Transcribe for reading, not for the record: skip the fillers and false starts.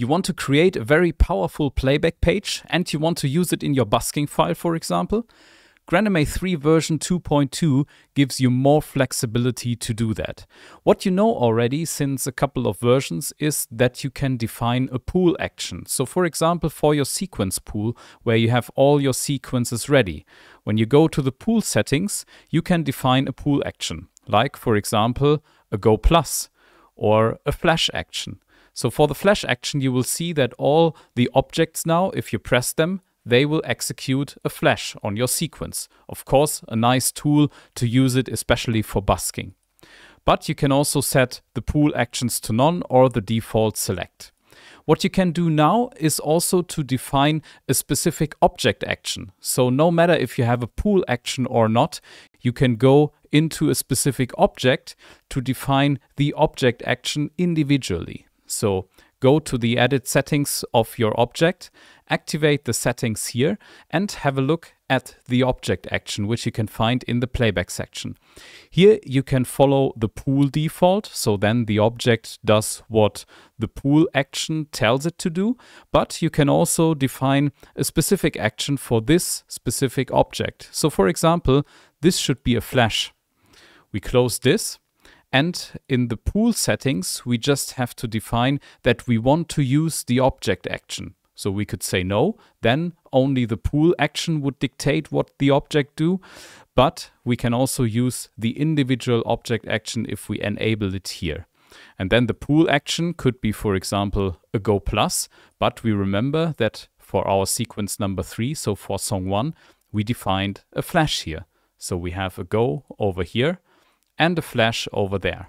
You want to create a very powerful playback page and you want to use it in your busking file, for example. grandMA3 version 2.2 gives you more flexibility to do that. What you know already since a couple of versions is that you can define a pool action. So for example, for your sequence pool, where you have all your sequences ready. When you go to the pool settings, you can define a pool action, like for example, a Go Plus or a flash action. So for the flash action, you will see that all the objects now, if you press them, they will execute a flash on your sequence. Of course, a nice tool to use it, especially for busking. But you can also set the pool actions to none or the default select. What you can do now is also to define a specific object action. So no matter if you have a pool action or not, you can go into a specific object to define the object action individually. So go to the edit settings of your object, activate the settings here and have a look at the object action, which you can find in the playback section. Here you can follow the pool default. So then the object does what the pool action tells it to do, but you can also define a specific action for this specific object. So for example, this should be a flash. We close this. And in the pool settings, we just have to define that we want to use the object action. So we could say no, then only the pool action would dictate what the object do, but we can also use the individual object action if we enable it here. And then the pool action could be, for example, a Go Plus, but we remember that for our sequence number 3, so for song 1, we defined a flash here. So we have a Go over here and a flash over there.